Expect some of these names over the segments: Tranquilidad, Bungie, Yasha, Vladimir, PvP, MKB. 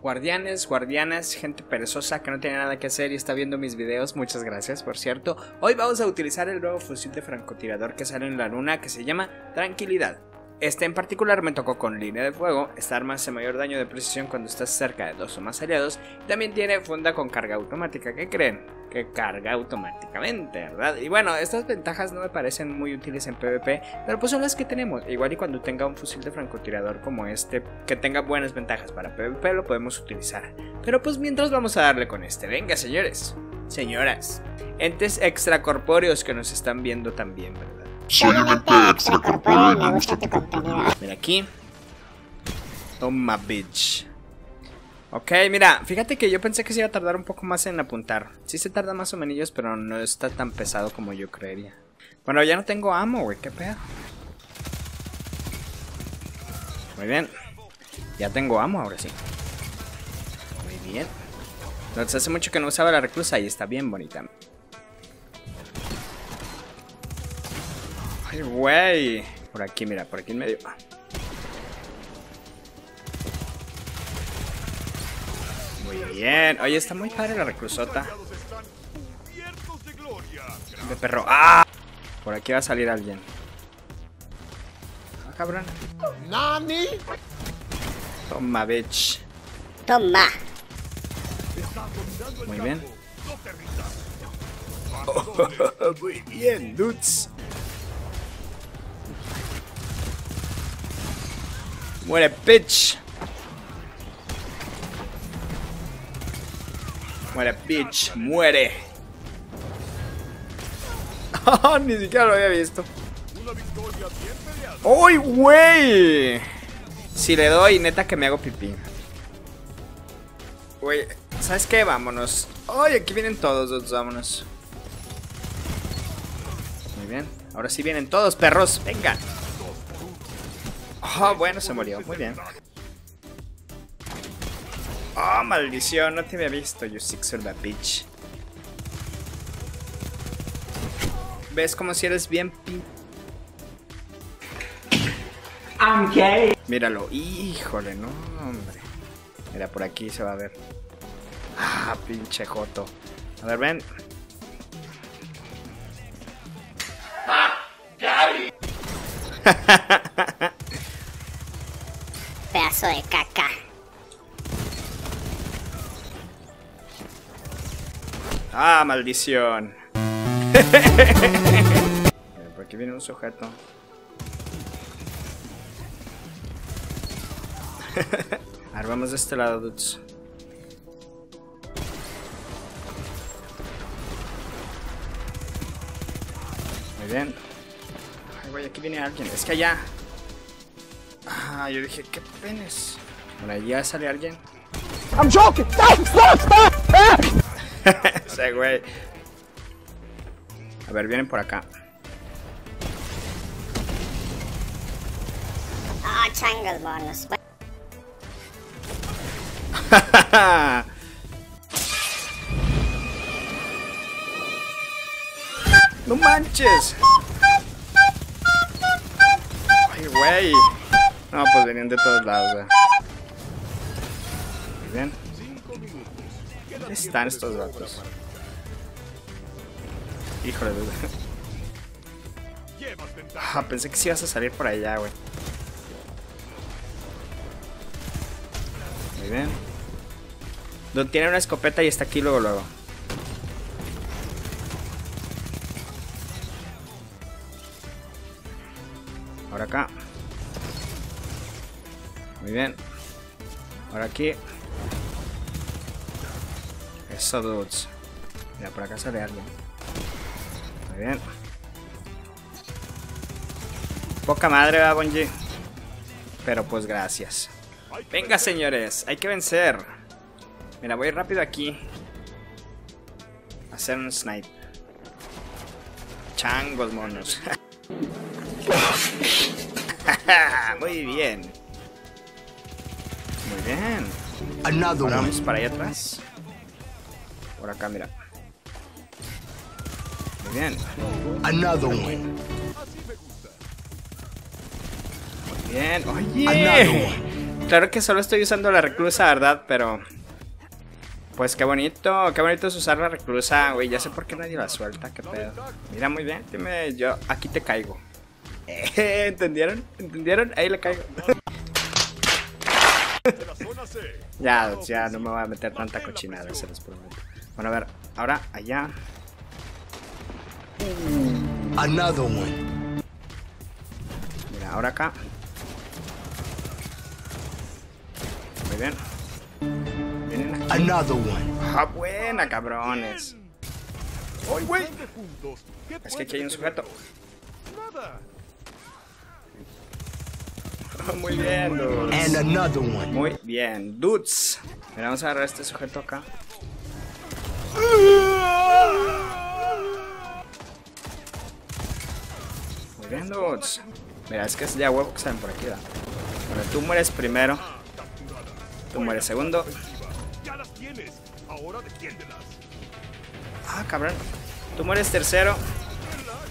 Guardianes, guardianas, gente perezosa que no tiene nada que hacer y está viendo mis videos, muchas gracias por cierto. Hoy vamos a utilizar el nuevo fusil de francotirador que sale en la luna que se llama Tranquilidad. Este en particular me tocó con línea de fuego, esta arma hace mayor daño de precisión cuando estás cerca de dos o más aliados. También tiene funda con carga automática, ¿qué creen? Que carga automáticamente, ¿verdad? Y bueno, estas ventajas no me parecen muy útiles en PvP, pero pues son las que tenemos. Igual y cuando tenga un fusil de francotirador como este, que tenga buenas ventajas para PvP, lo podemos utilizar. Pero pues mientras vamos a darle con este. Venga, señores, señoras, entes extracorpóreos que nos están viendo también, ¿verdad? Soy un ente extracorpóreo y me gusta tu compañía. Mira aquí. Toma, bitch. Ok, mira, fíjate que yo pensé que se iba a tardar un poco más en apuntar. Sí se tarda más o menos, pero no está tan pesado como yo creería. Bueno, ya no tengo ammo, güey, qué pedo. Muy bien. Ya tengo ammo ahora sí. Muy bien. Entonces hace mucho que no usaba la reclusa y está bien bonita. Ay, güey. Por aquí, mira, por aquí en medio. Muy bien, oye, está muy padre la reclusota. De perro. ¡Ah! Por aquí va a salir alguien. Ah, cabrón. ¡Nani! Toma, bitch. Toma. Muy bien. Oh, muy bien, dudes. Muere, bitch. Muere, bitch, muere. Oh, ni siquiera lo había visto. ¡Uy, güey! Si le doy, neta que me hago pipí. Güey, ¿sabes qué? Vámonos. ¡Ay, aquí vienen todos! Vámonos. Muy bien. Ahora sí vienen todos, perros. Venga. Oh, bueno, se murió. Muy bien. Oh, maldición, no te había visto, you sick son of a bitch. ¿Ves como si eres bien pi? I'm gay. Míralo, híjole, no, hombre. Mira, por aquí se va a ver. Ah, pinche joto. A ver, ven. Pedazo de caca. ¡Ah, maldición! Mira, por aquí viene un sujeto. Ahora vamos de este lado, dudes. Muy bien. Ay, güey, aquí viene alguien. Es que allá. Ah, yo dije, ¿qué penes? Por allá sale alguien. I'm joking. ¡Stop! Ese güey. A ver, vienen por acá. Ah, changos bonos. No manches. Ay, güey. No, pues venían de todos lados, güey. Muy bien. ¿Dónde están estos datos? Híjole, dude. Ah, pensé que sí ibas a salir por allá, güey. Muy bien. Dude, tiene una escopeta y está aquí luego, luego. Ahora acá. Muy bien. Ahora aquí. Eso, dudes. Mira, por acá sale alguien. Muy bien. Poca madre, va, Bungie. Pero pues gracias. Venga, señores, hay que vencer. Mira, voy rápido aquí. Hacer un snipe. Changos, monos. Muy bien. Muy bien. Ahora vamos para allá atrás. Por acá, mira. Muy bien. Another one. Muy bien. Oye. Claro que solo estoy usando la reclusa, ¿verdad? Pero... pues qué bonito es usar la reclusa, güey. Ya sé por qué nadie la suelta, qué pedo. Mira, muy bien, dime, yo aquí te caigo. ¿Entendieron? ¿Entendieron? Ahí le caigo. Ya, ya no me voy a meter tanta cochinada, se los prometo. Bueno, a ver, ahora allá. Another one. Mira, ahora acá. Muy bien. Another one. Ah, buena, cabrones. ¡Oy, güey! Es que aquí hay un sujeto. Oh, muy bien, dudes. And another one. Muy bien, dudes. Mira, vamos a agarrar a este sujeto acá. Muy bien, dudes. Mira, es que es ya huevo que salen por aquí, ¿verdad? Bueno, tú mueres primero. Tú mueres segundo. Ahora defiéndelas. Ah, cabrón. Tú mueres tercero.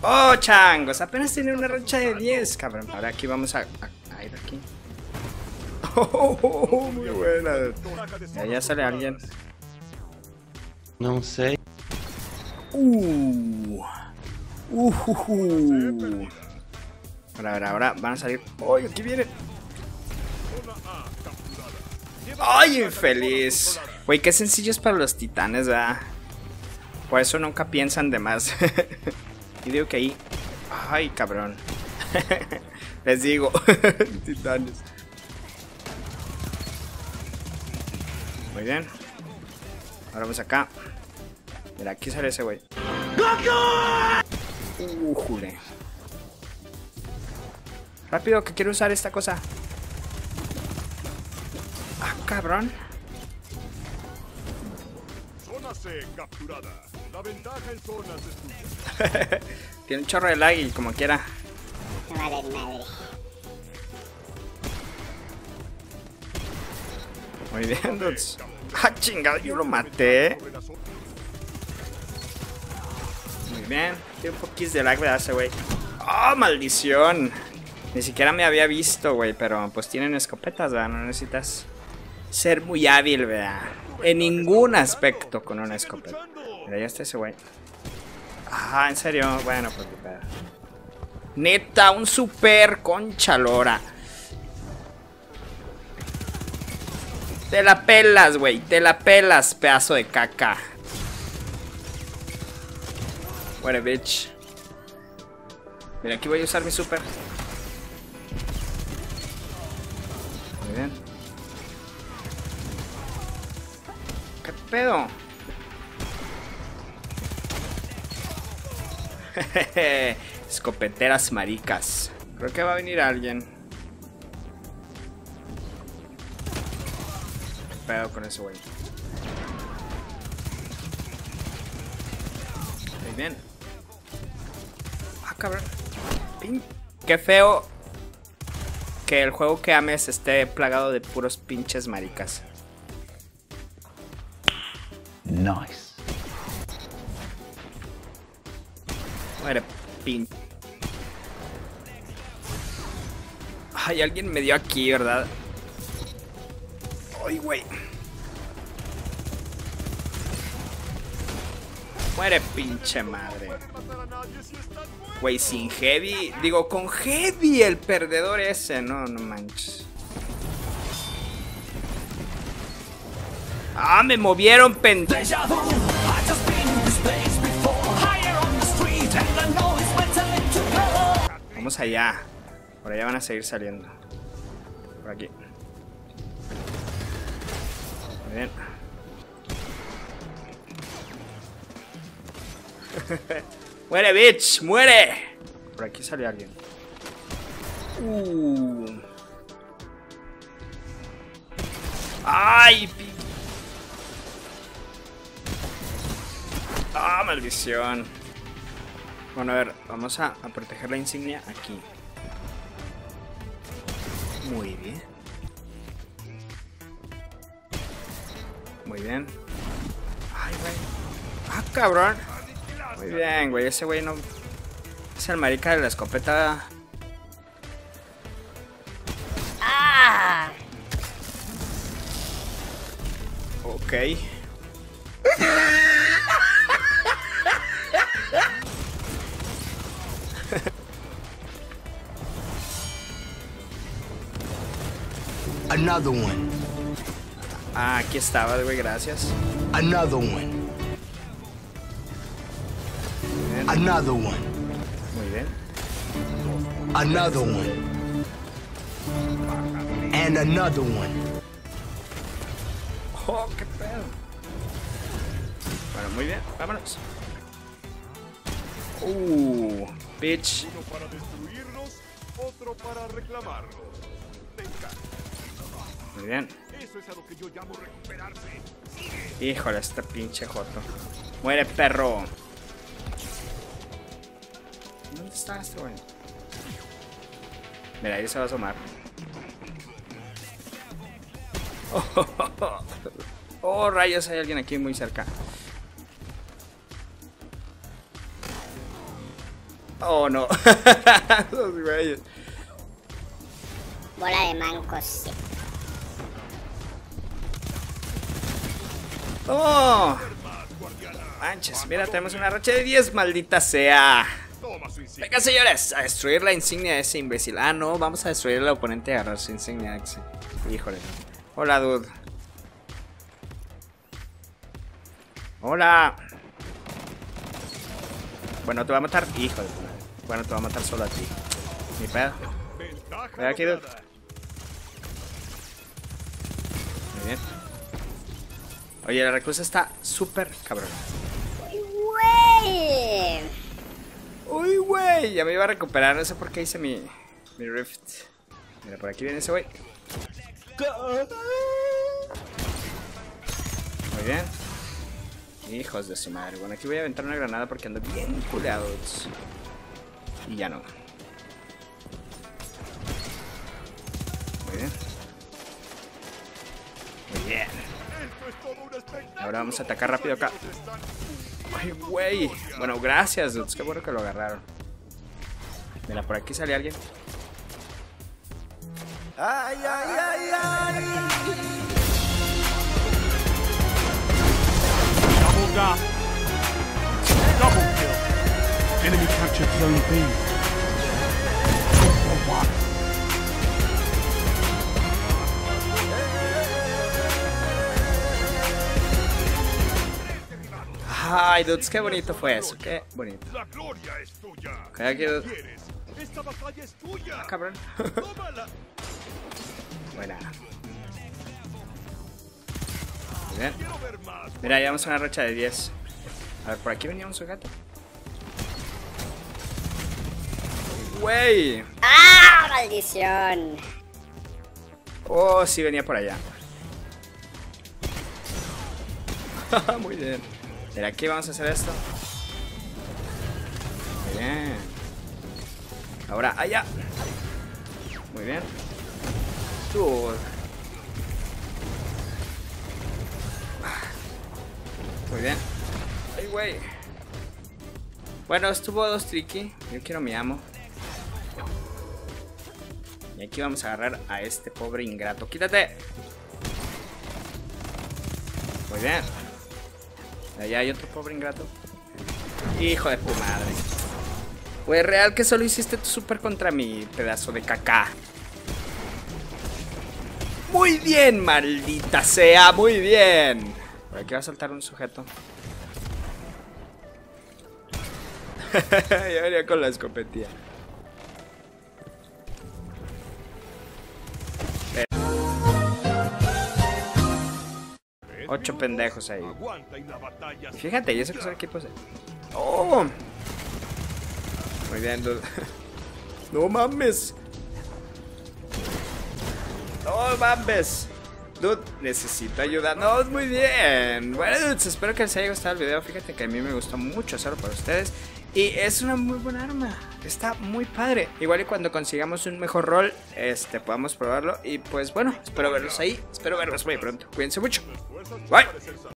Oh, changos. Apenas tiene una racha de 10, cabrón. Ahora aquí vamos a ir aquí. Oh, muy buena. Ya sale alguien. No sé. Ahora van a salir. Oh, aquí viene. ¡Ay, infeliz! Güey, qué sencillo es para los titanes, ¿verdad? Por eso nunca piensan de más. Y digo que ahí... ¡ay, cabrón! Les digo, titanes. Muy bien. Ahora vamos acá. Mira, aquí sale ese güey. ¡Jule! Rápido, que quiero usar esta cosa. Ah, cabrón. Zona C capturada. La ventaja en zonas de... Tiene un chorro de lag y como quiera. Madre, madre. Muy bien, dudes. Ah, chingado, yo lo maté. Muy bien. Tiene un poquito de lag, ¿verdad, ese güey? ¡Oh, maldición! Ni siquiera me había visto, güey, pero pues tienen escopetas, ¿verdad? No necesitas ser muy hábil, ¿verdad? En ningún aspecto con una escopeta. Mira, ya está ese güey. Ah, en serio. Bueno, pues qué pedo. Neta, un super conchalora. Te la pelas, güey. Te la pelas, pedazo de caca. What a bitch. Mira, aquí voy a usar mi super. Muy bien. Pedo. Escopeteras maricas. Creo que va a venir alguien. ¿Qué pedo con ese güey? Muy bien. Ah, cabrón. Qué feo que el juego que ames esté plagado de puros pinches maricas. Nice. Muere, pin. Ay, alguien me dio aquí, ¿verdad? Ay, güey. Muere, pinche madre. Güey, sin heavy. Digo, con heavy el perdedor ese. No, no manches. ¡Ah, me movieron, pendejo! Vamos allá. Por allá van a seguir saliendo. Por aquí. Muy bien. ¡Muere, bitch! ¡Muere! Por aquí salió alguien. ¡Ay, pinche! ¡Ah, maldición! Bueno, a ver, vamos a proteger la insignia aquí. Muy bien. Muy bien. ¡Ay, güey! ¡Ah, cabrón! Muy bien, güey, ese güey no... es el marica de la escopeta. ¡Ah! Ok. Another one. Ah, aquí estabas, güey, gracias. Another one. Another one. Muy bien. Another one. And another one. Oh, qué pedo. Bueno, muy bien, vámonos. Bitch. Uno para destruirnos, otro para reclamarnos. Muy bien. Eso es a lo que yo llamo recuperarse. Híjole, este pinche joto. Muere, perro. ¿Dónde está este güey? Mira, ahí se va a asomar. Oh, rayos, hay alguien aquí muy cerca. Oh, no. Esos güeyes. Bola de mancos. Oh. Manches, mira, tenemos una racha de 10, maldita sea. Venga, señores, a destruir la insignia de ese imbécil. Ah, no, vamos a destruir al oponente y agarrar su insignia. Híjole. Hola, dude. Hola. Bueno, te va a matar. Híjole. Bueno, te va a matar solo a ti. Ni pedo. Ven aquí, dude. Muy bien. Oye, la reclusa está súper cabrona. Uy, güey, ya me iba a recuperar, no sé por qué hice mi rift. Mira, por aquí viene ese güey. Muy bien. Hijos de su madre. Bueno, aquí voy a aventar una granada porque ando bien culeado. Y ya no. Muy bien. Muy bien. Ahora vamos a atacar rápido acá. Ay, güey. Bueno, gracias, dudes. Qué bueno que lo agarraron. Mira, por aquí sale alguien. ¡Ay, ay, ay, ay! Double down. Double kill. Enemy captured zone B. Ay, dudes, qué bonito fue eso, qué bonito. La gloria es tuya. ¿Qué quieres? Esta batalla es tuya. Ah, cabrón. Buena. Bien. Mira, llevamos una racha de 10. A ver, por aquí venía un sujeto. ¡Wey! ¡Ah, maldición! Oh, sí, venía por allá. Muy bien. Mira, aquí vamos a hacer esto. Muy bien. Ahora, allá. Muy bien. Muy bien. Ay, güey. Bueno, estuvo dos tricky. Yo quiero mi amo. Y aquí vamos a agarrar a este pobre ingrato. ¡Quítate! Muy bien. Allá hay otro pobre ingrato. Hijo de tu madre. Güey, real que solo hiciste tu super contra mi pedazo de caca. Muy bien, maldita sea, muy bien. Por aquí va a saltar un sujeto. Ya venía con la escopetilla. Ocho pendejos ahí. Fíjate, y eso que son equipos. ¡Oh! Muy bien, dude. ¡No mames! ¡No mames! Dude, necesito ayuda. ¡No, muy bien! Bueno, dudes, espero que les haya gustado el video. Fíjate que a mí me gustó mucho hacerlo para ustedes. Y es una muy buena arma. Está muy padre. Igual y cuando consigamos un mejor rol, podamos probarlo. Y pues bueno, espero verlos ahí. Espero verlos muy pronto. Cuídense mucho. Bye.